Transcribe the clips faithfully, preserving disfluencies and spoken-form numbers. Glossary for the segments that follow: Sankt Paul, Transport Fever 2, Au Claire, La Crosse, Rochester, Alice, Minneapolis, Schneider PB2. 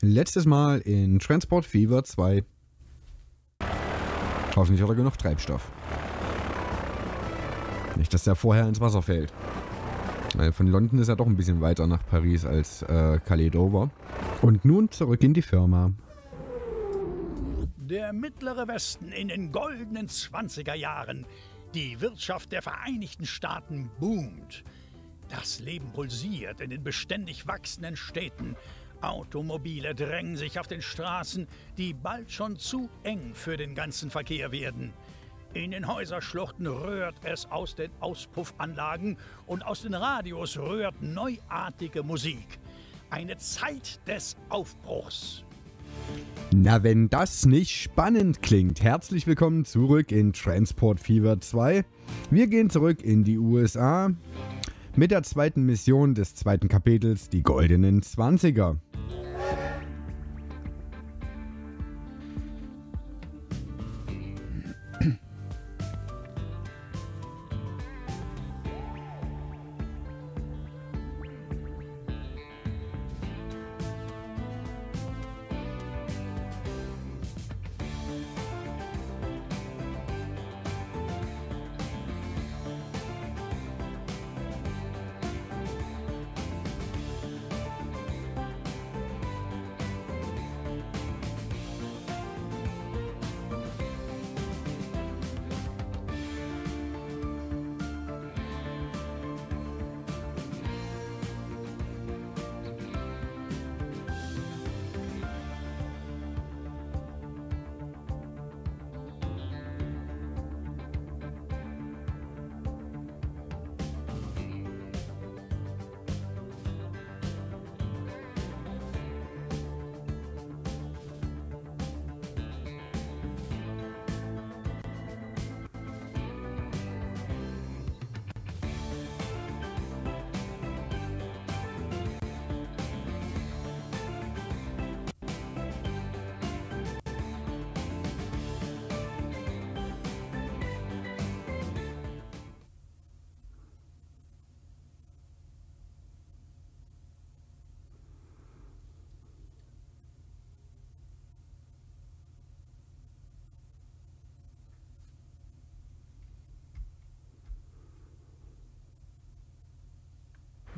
Letztes Mal in Transport Fever zwei. Hoffentlich hat er genug Treibstoff. Nicht, dass der vorher ins Wasser fällt. Weil von London ist er doch ein bisschen weiter nach Paris als äh, Calais Dover. Und nun zurück in die Firma. Der mittlere Westen in den goldenen zwanziger Jahren. Die Wirtschaft der Vereinigten Staaten boomt. Das Leben pulsiert in den beständig wachsenden Städten. Automobile drängen sich auf den Straßen, die bald schon zu eng für den ganzen Verkehr werden. In den Häuserschluchten röhrt es aus den Auspuffanlagen und aus den Radios röhrt neuartige Musik. Eine Zeit des Aufbruchs. Na, wenn das nicht spannend klingt. Herzlich willkommen zurück in Transport Fever zwei. Wir gehen zurück in die U S A mit der zweiten Mission des zweiten Kapitels, die goldenen Zwanziger.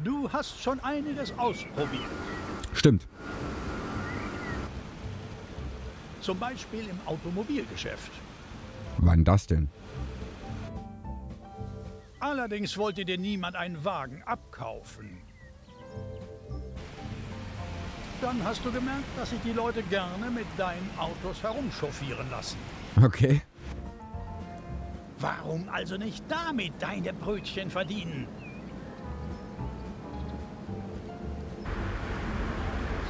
Du hast schon einiges ausprobiert. Stimmt. Zum Beispiel im Automobilgeschäft. Wann das denn? Allerdings wollte dir niemand einen Wagen abkaufen. Dann hast du gemerkt, dass sich die Leute gerne mit deinen Autos herumchauffieren lassen. Okay. Warum also nicht damit deine Brötchen verdienen?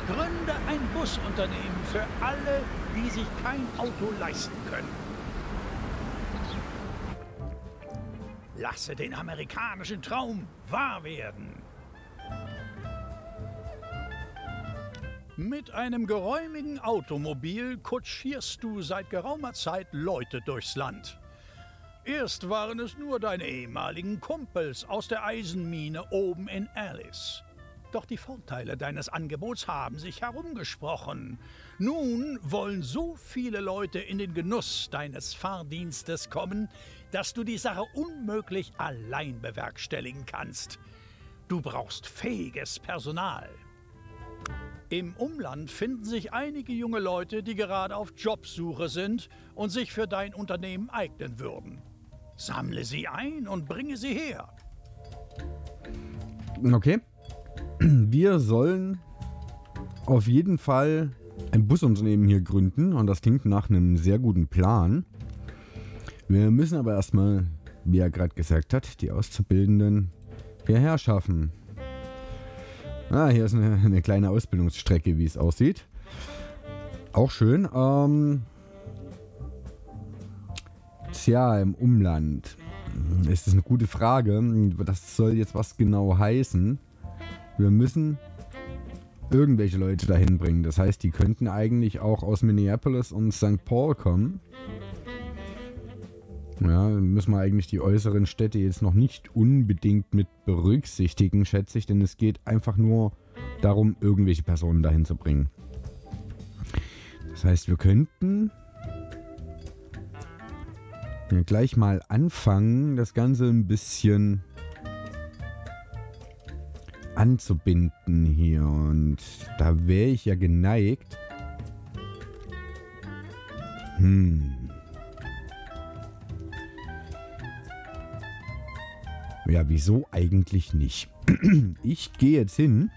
Gründe ein Busunternehmen für alle, die sich kein Auto leisten können. Lasse den amerikanischen Traum wahr werden. Mit einem geräumigen Automobil kutschierst du seit geraumer Zeit Leute durchs Land. Erst waren es nur deine ehemaligen Kumpels aus der Eisenmine oben in Alice. Doch die Vorteile deines Angebots haben sich herumgesprochen. Nun wollen so viele Leute in den Genuss deines Fahrdienstes kommen, dass du die Sache unmöglich allein bewerkstelligen kannst. Du brauchst fähiges Personal. Im Umland finden sich einige junge Leute, die gerade auf Jobsuche sind und sich für dein Unternehmen eignen würden. Sammle sie ein und bringe sie her. Okay. Wir sollen auf jeden Fall ein Busunternehmen hier gründen und das klingt nach einem sehr guten Plan. Wir müssen aber erstmal, wie er gerade gesagt hat, die Auszubildenden hierher schaffen. Ah, hier ist eine, eine kleine Ausbildungsstrecke, wie es aussieht. Auch schön. Ähm, tja, im Umland. Ist das eine gute Frage. Das soll jetzt was genau heißen. Wir müssen irgendwelche Leute dahin bringen. Das heißt, die könnten eigentlich auch aus Minneapolis und Sankt Paul kommen. Ja, müssen wir eigentlich die äußeren Städte jetzt noch nicht unbedingt mit berücksichtigen, schätze ich. Denn es geht einfach nur darum, irgendwelche Personen dahin zu bringen. Das heißt, wir könnten ja gleich mal anfangen, das Ganze ein bisschen anzubinden hier. Und da wäre ich ja geneigt. Hm. Ja, wieso eigentlich nicht? Ich gehe jetzt hin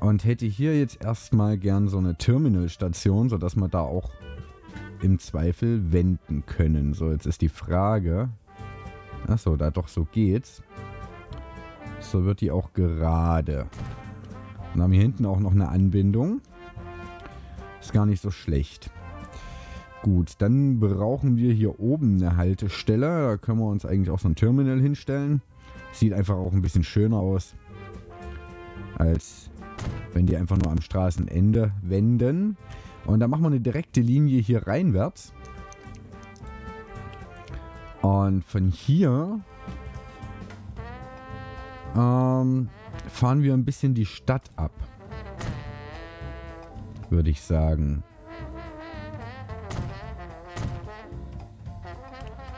und hätte hier jetzt erstmal gern so eine Terminalstation, sodass wir da auch im Zweifel wenden können. So, jetzt ist die Frage. Achso, da doch, so geht's. So wird die auch gerade. Dann haben wir hier hinten auch noch eine Anbindung. Ist gar nicht so schlecht. Gut, dann brauchen wir hier oben eine Haltestelle. Da können wir uns eigentlich auch so ein Terminal hinstellen. Sieht einfach auch ein bisschen schöner aus, als wenn die einfach nur am Straßenende wenden. Und dann machen wir eine direkte Linie hier reinwärts. Und von hier ähm, fahren wir ein bisschen die Stadt ab, würde ich sagen.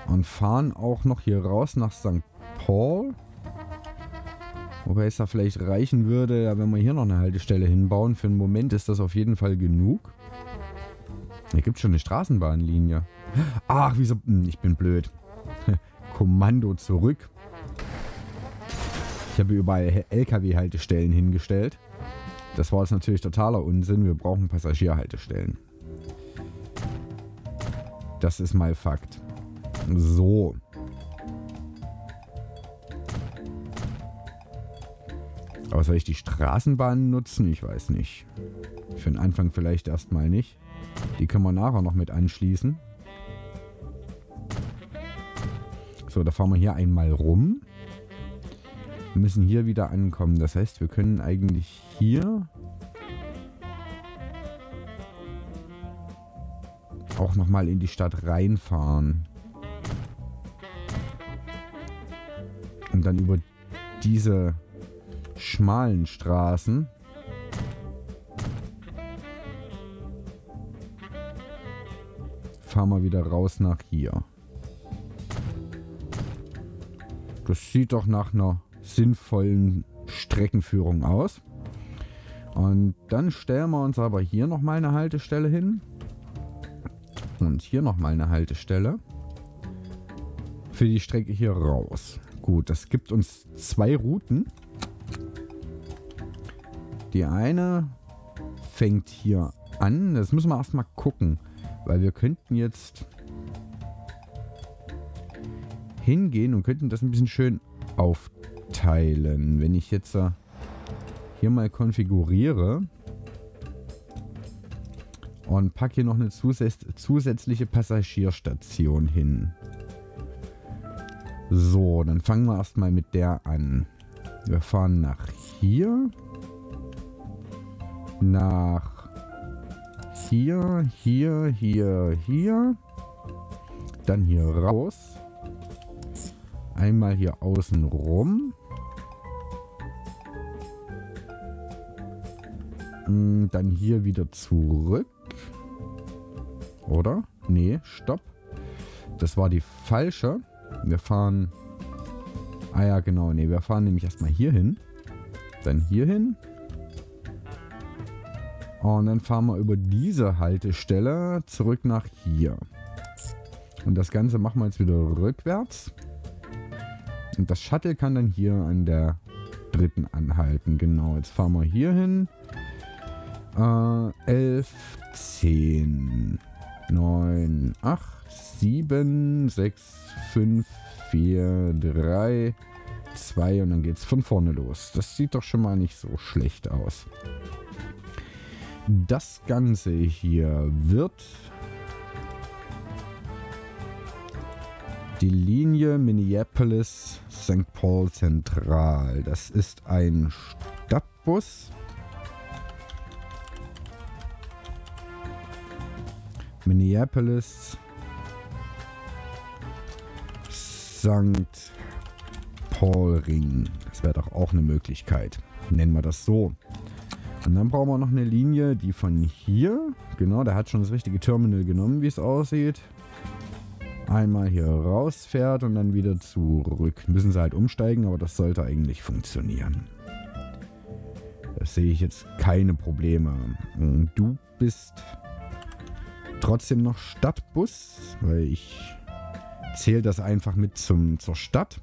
Und fahren auch noch hier raus nach Sankt Paul. Wobei es da vielleicht reichen würde, wenn wir hier noch eine Haltestelle hinbauen. Für einen Moment ist das auf jeden Fall genug. Hier gibt es schon eine Straßenbahnlinie. Ach, wieso? Ich bin blöd. Kommando zurück. Ich habe überall L K W-Haltestellen hingestellt. Das war jetzt natürlich totaler Unsinn. Wir brauchen Passagierhaltestellen. Das ist mal Fakt. So. Aber soll ich die Straßenbahn nutzen? Ich weiß nicht. Für den Anfang vielleicht erstmal nicht. Die können wir nachher noch mit anschließen. So, da fahren wir hier einmal rum. Wir müssen hier wieder ankommen. Das heißt, wir können eigentlich hier auch nochmal in die Stadt reinfahren. Und dann über diese schmalen Straßen fahren wir wieder raus nach hier. Das sieht doch nach einer sinnvollen Streckenführung aus. Und dann stellen wir uns aber hier nochmal eine Haltestelle hin. Und hier nochmal eine Haltestelle. Für die Strecke hier raus. Gut, das gibt uns zwei Routen. Die eine fängt hier an. Das müssen wir erstmal gucken. Weil wir könnten jetzt hingehen und könnten das ein bisschen schön aufteilen. Wenn ich jetzt hier mal konfiguriere und packe hier noch eine zusätzliche Passagierstation hin. So, dann fangen wir erstmal mit der an. Wir fahren nach hier. Nach hier, hier, hier, hier. Dann hier raus. Einmal hier außen rum. Dann hier wieder zurück. Oder? Nee, stopp. Das war die falsche. Wir fahren... Ah ja, genau. Nee, wir fahren nämlich erstmal hier hin. Dann hier hin. Und dann fahren wir über diese Haltestelle zurück nach hier. Und das Ganze machen wir jetzt wieder rückwärts. Und das Shuttle kann dann hier an der dritten anhalten. Genau, jetzt fahren wir hier hin. Äh, elf, zehn, neun, acht, sieben, sechs, fünf, vier, drei, zwei und dann geht es von vorne los. Das sieht doch schon mal nicht so schlecht aus. Das Ganze hier wird die Linie Minneapolis Sankt Paul Zentral. Das ist ein Stadtbus. Minneapolis Sankt Paul Ring. Das wäre doch auch eine Möglichkeit. Nennen wir das so. Und dann brauchen wir noch eine Linie, die von hier. Genau, da hat schon das richtige Terminal genommen, wie es aussieht. Einmal hier rausfährt und dann wieder zurück. Müssen sie halt umsteigen, aber das sollte eigentlich funktionieren. Da sehe ich jetzt keine Probleme. Du bist trotzdem noch Stadtbus, weil ich zähle das einfach mit zum, zur Stadt.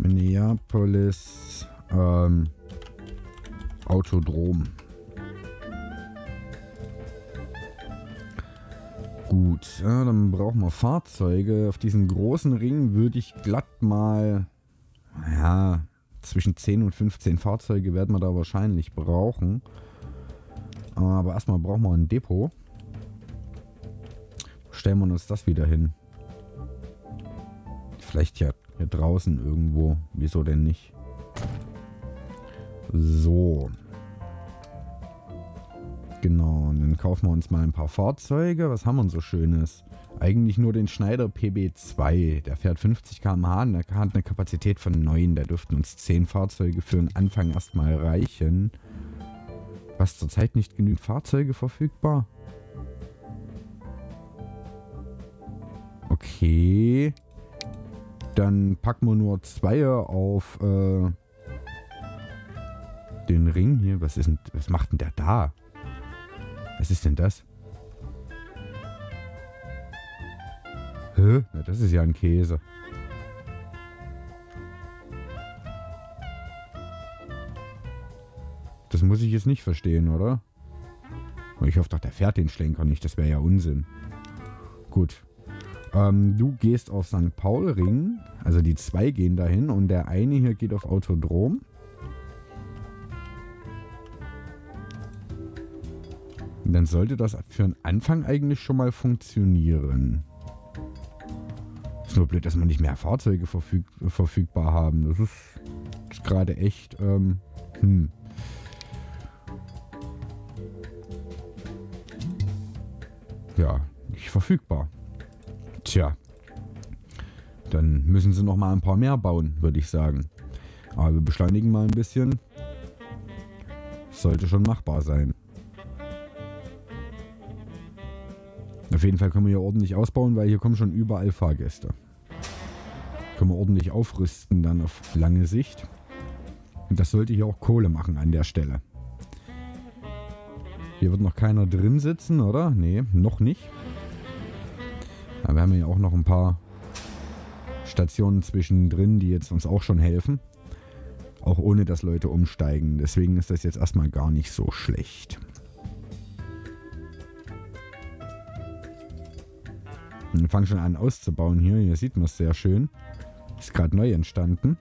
Minneapolis ähm, Autodrom. Gut, ja, dann brauchen wir Fahrzeuge. Auf diesen großen Ring würde ich glatt mal, ja, zwischen zehn und fünfzehn Fahrzeuge werden wir da wahrscheinlich brauchen. Aber erstmal brauchen wir ein Depot. Stellen wir uns das wieder hin. Vielleicht ja hier draußen irgendwo. Wieso denn nicht? So. Genau, und dann kaufen wir uns mal ein paar Fahrzeuge. Was haben wir denn so Schönes? Eigentlich nur den Schneider P B zwei. Der fährt fünfzig Kilometer pro Stunde und der hat eine Kapazität von neun. Da dürften uns zehn Fahrzeuge für den Anfang erstmal reichen. Was, zurzeit nicht genügend Fahrzeuge verfügbar? Okay. Dann packen wir nur zwei auf äh, den Ring hier. Was ist denn, was macht denn der da? Was ist denn das? Hä? Na, das ist ja ein Käse. Das muss ich jetzt nicht verstehen, oder? Ich hoffe doch, der fährt den Schlenker nicht. Das wäre ja Unsinn. Gut. Ähm, du gehst auf Sankt Paul Ring. Also die zwei gehen dahin. Und der eine hier geht auf Autodrom. Dann sollte das für den Anfang eigentlich schon mal funktionieren. Ist nur blöd, dass wir nicht mehr Fahrzeuge verfüg verfügbar haben. Das ist, ist gerade echt... Ähm, hm. Ja, nicht verfügbar. Tja. Dann müssen sie noch mal ein paar mehr bauen, würde ich sagen. Aber wir beschleunigen mal ein bisschen. Sollte schon machbar sein. Auf jeden Fall können wir hier ordentlich ausbauen, weil hier kommen schon überall Fahrgäste. Können wir ordentlich aufrüsten dann auf lange Sicht. Und das sollte hier auch Kohle machen an der Stelle. Hier wird noch keiner drin sitzen, oder? Nee, noch nicht. Aber wir haben ja auch noch ein paar Stationen zwischendrin, die jetzt uns auch schon helfen. Auch ohne, dass Leute umsteigen. Deswegen ist das jetzt erstmal gar nicht so schlecht. Wir fangen schon an auszubauen hier. Hier sieht man es sehr schön. Ist gerade neu entstanden.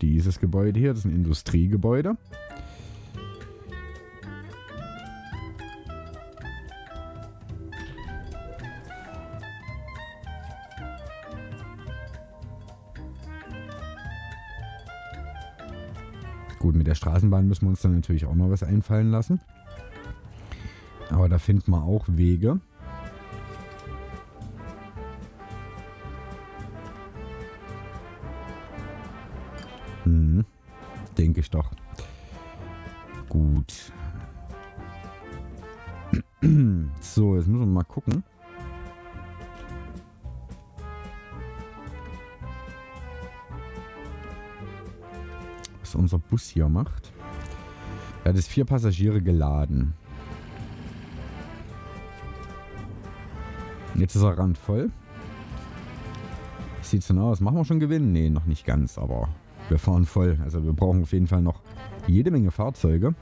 Dieses Gebäude hier, das ist ein Industriegebäude. Gut, mit der Straßenbahn müssen wir uns dann natürlich auch noch was einfallen lassen. Aber da finden wir auch Wege. Hm, denke ich doch. Gut. So, jetzt müssen wir mal gucken. Was unser Bus hier macht. Er hat jetzt vier Passagiere geladen. Jetzt ist er randvoll. Sieht so aus. Machen wir schon Gewinn? Nee, noch nicht ganz, aber wir fahren voll. Also wir brauchen auf jeden Fall noch jede Menge Fahrzeuge.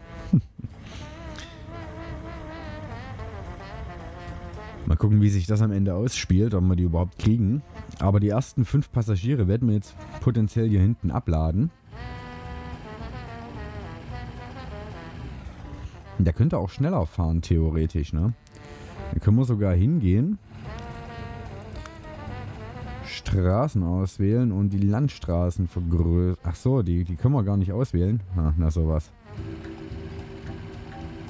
Mal gucken, wie sich das am Ende ausspielt, ob wir die überhaupt kriegen. Aber die ersten fünf Passagiere werden wir jetzt potenziell hier hinten abladen. Der könnte auch schneller fahren, theoretisch, ne? Da können wir sogar hingehen. Straßen auswählen und die Landstraßen vergrößern. Ach so, die, die können wir gar nicht auswählen. Ach, na sowas.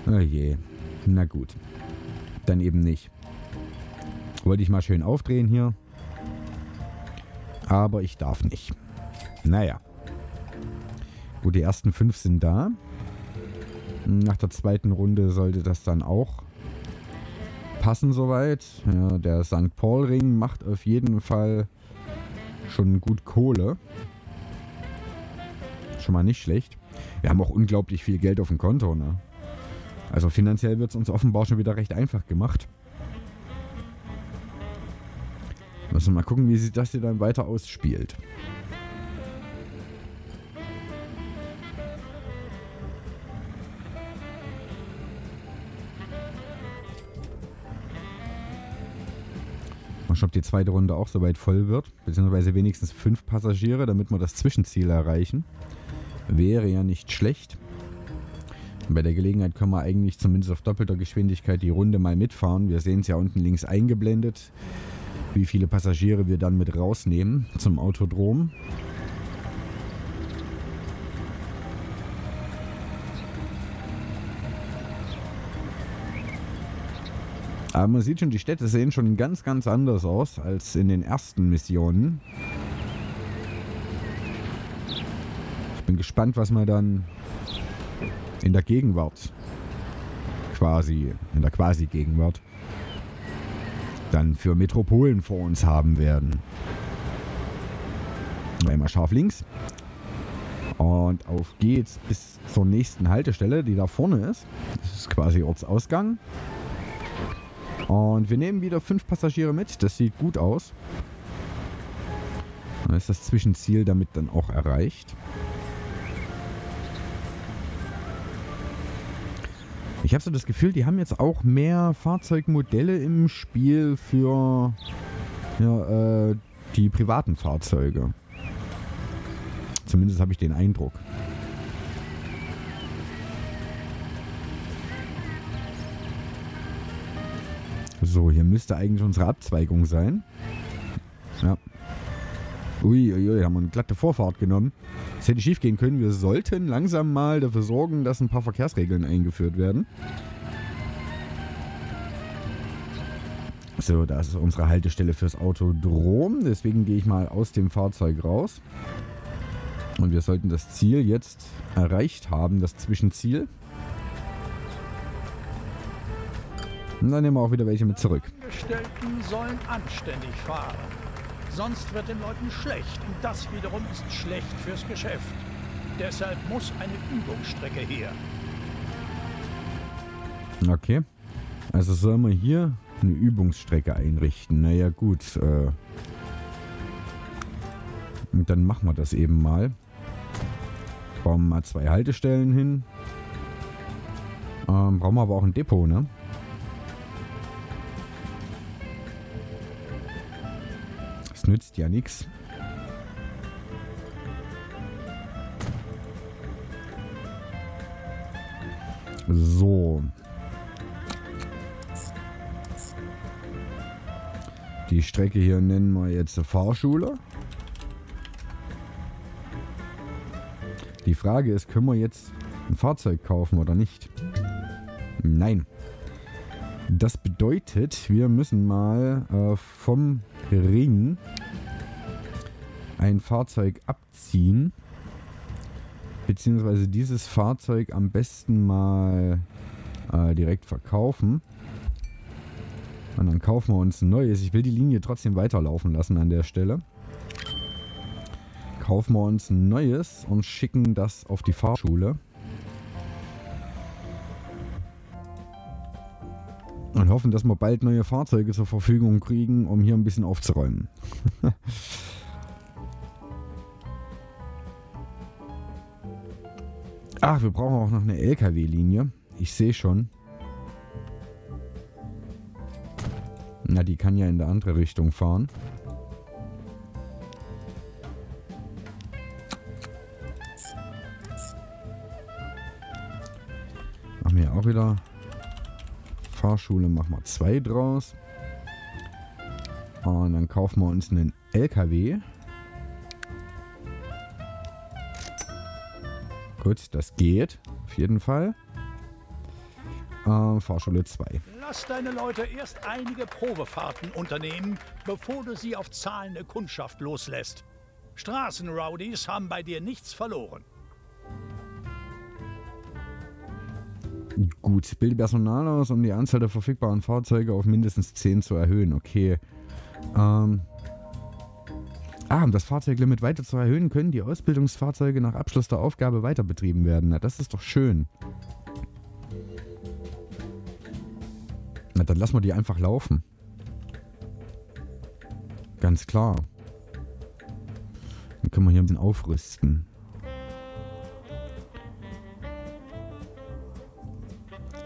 Oh je. Na gut. Dann eben nicht. Wollte ich mal schön aufdrehen hier. Aber ich darf nicht. Naja. Gut, die ersten fünf sind da. Nach der zweiten Runde sollte das dann auch passen soweit. Ja, der Sankt Paul-Ring macht auf jeden Fall schon gut Kohle. Schon mal nicht schlecht. Wir haben auch unglaublich viel Geld auf dem Konto, ne? Also finanziell wird es uns offenbar schon wieder recht einfach gemacht. Müssen wir mal gucken, wie sich das hier dann weiter ausspielt. Mal schauen, ob die zweite Runde auch soweit voll wird. Beziehungsweise wenigstens fünf Passagiere, damit wir das Zwischenziel erreichen. Wäre ja nicht schlecht. Bei der Gelegenheit können wir eigentlich zumindest auf doppelter Geschwindigkeit die Runde mal mitfahren. Wir sehen es ja unten links eingeblendet, wie viele Passagiere wir dann mit rausnehmen zum Autodrom. Aber man sieht schon, die Städte sehen schon ganz, ganz anders aus als in den ersten Missionen. Ich bin gespannt, was man dann in der Gegenwart, quasi, in der Quasi-Gegenwart, dann für Metropolen vor uns haben werden. Einmal scharf links. Und auf geht's bis zur nächsten Haltestelle, die da vorne ist. Das ist quasi Ortsausgang. Und wir nehmen wieder fünf Passagiere mit. Das sieht gut aus. Dann ist das Zwischenziel damit dann auch erreicht. Ich habe so das Gefühl, die haben jetzt auch mehr Fahrzeugmodelle im Spiel für ja, äh, die privaten Fahrzeuge. Zumindest habe ich den Eindruck. So, hier müsste eigentlich unsere Abzweigung sein. Ja. Uiuiui, ui, haben wir eine glatte Vorfahrt genommen. Das hätte schief gehen können. Wir sollten langsam mal dafür sorgen, dass ein paar Verkehrsregeln eingeführt werden. So, das ist unsere Haltestelle fürs Autodrom. Deswegen gehe ich mal aus dem Fahrzeug raus. Und wir sollten das Ziel jetzt erreicht haben, das Zwischenziel. Und dann nehmen wir auch wieder welche mit zurück. Die Angestellten sollen anständig fahren. Sonst wird den Leuten schlecht und das wiederum ist schlecht fürs Geschäft. Deshalb muss eine Übungsstrecke her. Okay. Also sollen wir hier eine Übungsstrecke einrichten. Naja gut. Äh und dann machen wir das eben mal. Bauen wir mal zwei Haltestellen hin. Ähm, brauchen wir aber auch ein Depot, ne? Nützt ja nichts. So. Die Strecke hier nennen wir jetzt Fahrschule. Die Frage ist, können wir jetzt ein Fahrzeug kaufen oder nicht? Nein. Das bedeutet, wir müssen mal äh, vom Ring ein Fahrzeug abziehen, beziehungsweise dieses Fahrzeug am besten mal äh, direkt verkaufen und dann kaufen wir uns ein neues. Ich will die Linie trotzdem weiterlaufen lassen an der Stelle. Kaufen wir uns ein neues und schicken das auf die Fahrschule. Und hoffen, dass wir bald neue Fahrzeuge zur Verfügung kriegen, um hier ein bisschen aufzuräumen. Ach, wir brauchen auch noch eine L K W-Linie. Ich sehe schon. Na, die kann ja in der andere Richtung fahren. Machen wir auch wieder... Fahrschule machen wir zwei draus. Und dann kaufen wir uns einen L K W. Gut, das geht. Auf jeden Fall. Äh, Fahrschule zwei. Lass deine Leute erst einige Probefahrten unternehmen, bevor du sie auf zahlende Kundschaft loslässt. Straßenrowdies haben bei dir nichts verloren. Gut, bilde Personal aus, um die Anzahl der verfügbaren Fahrzeuge auf mindestens zehn zu erhöhen. Okay. Ähm. Ah, um das Fahrzeuglimit weiter zu erhöhen, können die Ausbildungsfahrzeuge nach Abschluss der Aufgabe weiter betrieben werden. Na, das ist doch schön. Na, dann lassen wir die einfach laufen. Ganz klar. Dann können wir hier ein bisschen aufrüsten.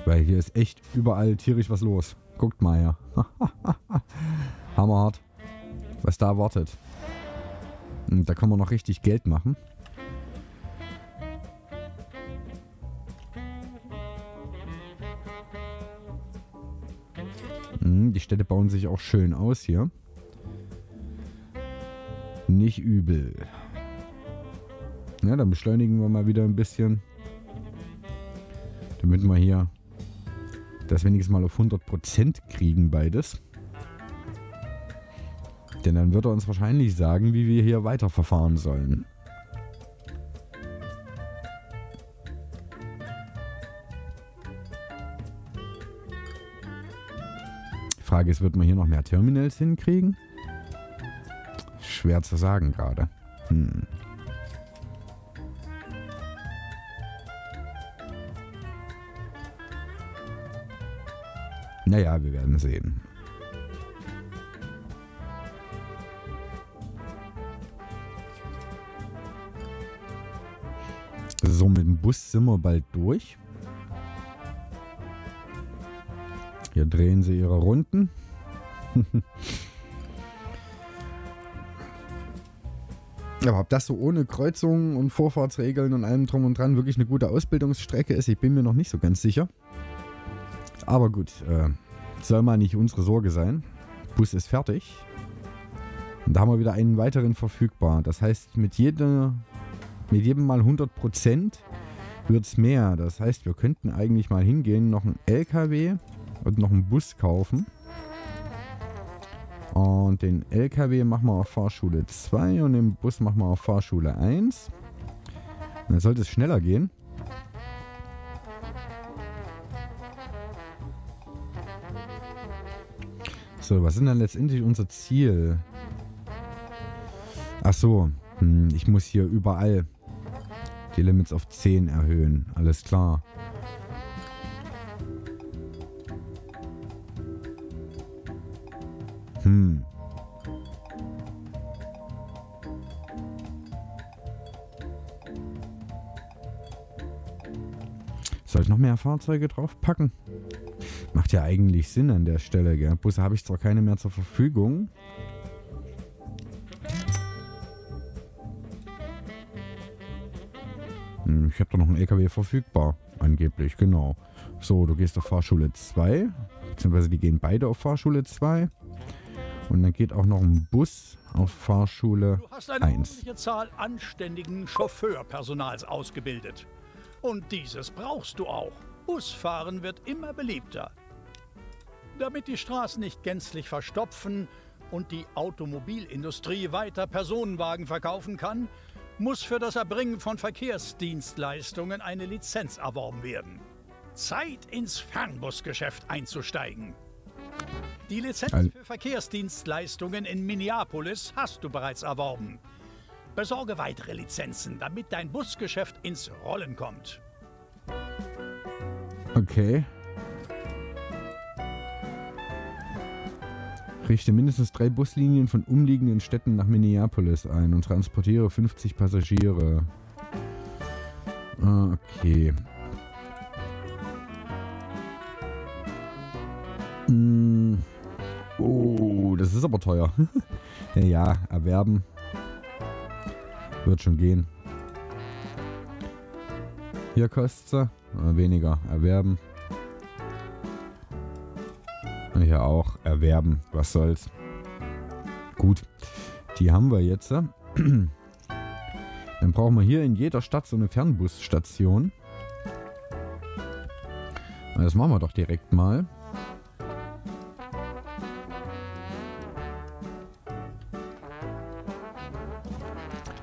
Weil hier ist echt überall tierisch was los. Guckt mal her. Hammerhart. Was da wartet. Und da kann man noch richtig Geld machen. Hm, die Städte bauen sich auch schön aus hier. Nicht übel. Ja, dann beschleunigen wir mal wieder ein bisschen. Damit wir hier das wenigstens mal auf hundert Prozent kriegen, beides. Denn dann wird er uns wahrscheinlich sagen, wie wir hier weiterverfahren sollen. Die Frage ist, wird man hier noch mehr Terminals hinkriegen? Schwer zu sagen gerade. Hm. Naja, wir werden sehen. So, mit dem Bus sind wir bald durch. Hier drehen sie ihre Runden. Aber ob das so ohne Kreuzungen und Vorfahrtsregeln und allem drum und dran wirklich eine gute Ausbildungsstrecke ist, ich bin mir noch nicht so ganz sicher. Aber gut, äh, soll mal nicht unsere Sorge sein. Bus ist fertig. Und da haben wir wieder einen weiteren verfügbar. Das heißt, mit jeder... Mit jedem Mal hundert Prozent wird es mehr. Das heißt, wir könnten eigentlich mal hingehen, noch einen L K W und noch einen Bus kaufen. Und den L K W machen wir auf Fahrschule zwei und den Bus machen wir auf Fahrschule eins. Und dann sollte es schneller gehen. So, was ist dann letztendlich unser Ziel? Ach so, ich muss hier überall... die Limits auf zehn erhöhen. Alles klar. Hm. Soll ich noch mehr Fahrzeuge draufpacken? Macht ja eigentlich Sinn an der Stelle, gell? Busse habe ich zwar keine mehr zur Verfügung. Ich habe doch noch einen L K W verfügbar, angeblich, genau. So, du gehst auf Fahrschule zwei, beziehungsweise die gehen beide auf Fahrschule zwei. Und dann geht auch noch ein Bus auf Fahrschule eins. Du hast eine ordentliche Zahl anständigen Chauffeurpersonals ausgebildet. Und dieses brauchst du auch. Busfahren wird immer beliebter. Damit die Straßen nicht gänzlich verstopfen und die Automobilindustrie weiter Personenwagen verkaufen kann, muss für das Erbringen von Verkehrsdienstleistungen eine Lizenz erworben werden. Zeit, ins Fernbusgeschäft einzusteigen. Die Lizenz also für Verkehrsdienstleistungen in Minneapolis hast du bereits erworben. Besorge weitere Lizenzen, damit dein Busgeschäft ins Rollen kommt. Okay. Richte mindestens drei Buslinien von umliegenden Städten nach Minneapolis ein und transportiere fünfzig Passagiere. Ah, okay. Mm. Oh, das ist aber teuer. Ja, erwerben. Wird schon gehen. Hier kostet sie weniger. Erwerben. Hier auch erwerben. Was soll's. Gut. Die haben wir jetzt. Dann brauchen wir hier in jeder Stadt so eine Fernbusstation. Das machen wir doch direkt mal.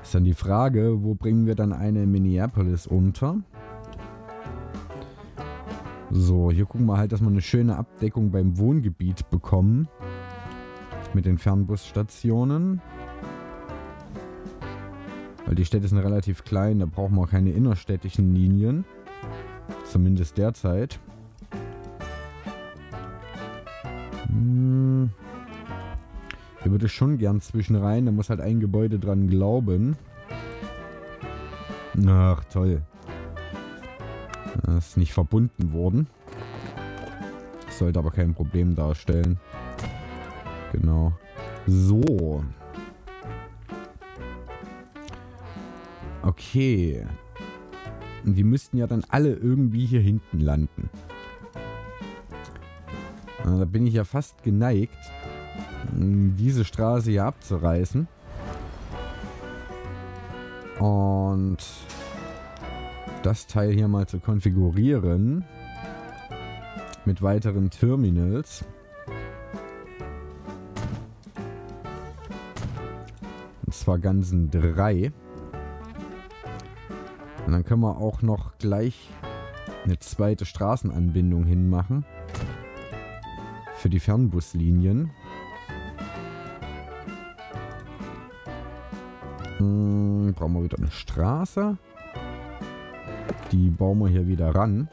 Ist dann die Frage, wo bringen wir dann eine in Minneapolis unter? So, hier gucken wir halt, dass wir eine schöne Abdeckung beim Wohngebiet bekommen. Mit den Fernbusstationen. Weil die Städte sind relativ klein, da brauchen wir auch keine innerstädtischen Linien. Zumindest derzeit. Hm. Hier würde ich schon gern zwischen rein, da muss halt ein Gebäude dran glauben. Ach, toll. Das ist nicht verbunden worden. Das sollte aber kein Problem darstellen. Genau. So. Okay. Die müssten ja dann alle irgendwie hier hinten landen. Da bin ich ja fast geneigt, diese Straße hier abzureißen. Und das Teil hier mal zu konfigurieren. Mit weiteren Terminals. Und zwar ganzen drei. Und dann können wir auch noch gleich eine zweite Straßenanbindung hinmachen. Für die Fernbuslinien. Hm, brauchen wir wieder eine Straße. Die bauen wir hier wieder ran.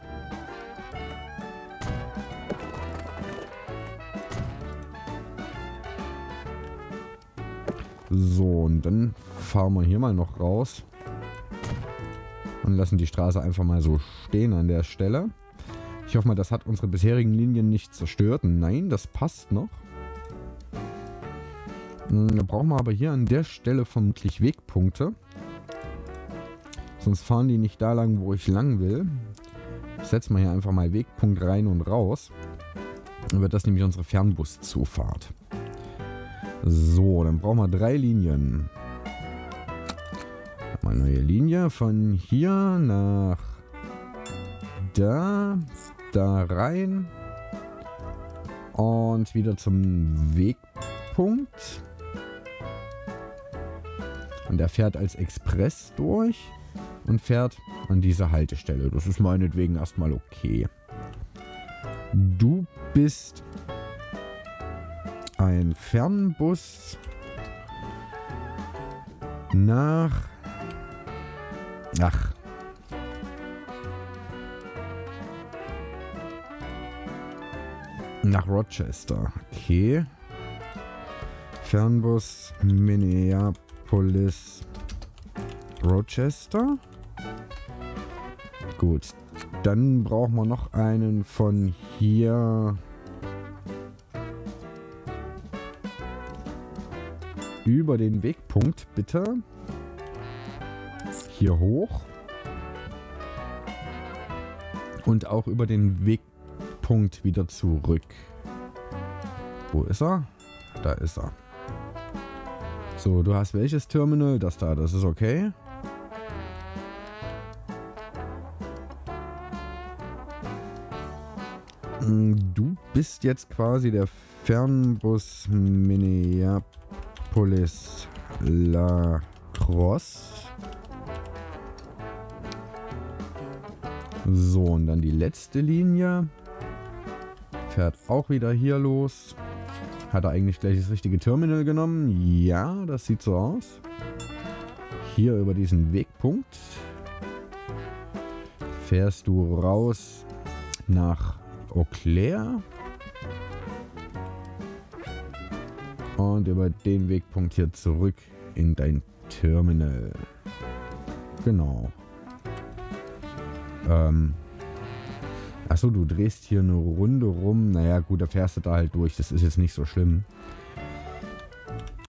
So, und dann fahren wir hier mal noch raus. Und lassen die Straße einfach mal so stehen an der Stelle. Ich hoffe mal, das hat unsere bisherigen Linien nicht zerstört. Nein, das passt noch. Da brauchen wir aber hier an der Stelle vermutlich Wegpunkte. Sonst fahren die nicht da lang, wo ich lang will. Setzen wir hier einfach mal Wegpunkt rein und raus. Dann wird das nämlich unsere Fernbuszufahrt. So, dann brauchen wir drei Linien. Mal neue Linie von hier nach da, da rein und wieder zum Wegpunkt. Und der fährt als Express durch und fährt an diese Haltestelle. Das ist meinetwegen erstmal okay. Du bist ein Fernbus nach... Ach. Nach Rochester. Okay. Fernbus Minneapolis Rochester. Gut. Dann brauchen wir noch einen von hier über den Wegpunkt, bitte. Hier hoch und auch über den Wegpunkt wieder zurück. Wo ist er? Da ist er. So, du hast welches Terminal? Das da, das ist okay. Du bist jetzt quasi der Fernbus Minneapolis La Crosse. So, und dann die letzte Linie. Fährt auch wieder hier los. Hat er eigentlich gleich das richtige Terminal genommen? Ja, das sieht so aus. Hier über diesen Wegpunkt fährst du raus nach Au Claire. Und über den Wegpunkt hier zurück in dein Terminal. Genau. Ähm, achso, du drehst hier eine Runde rum. Naja, gut, da fährst du da halt durch. Das ist jetzt nicht so schlimm.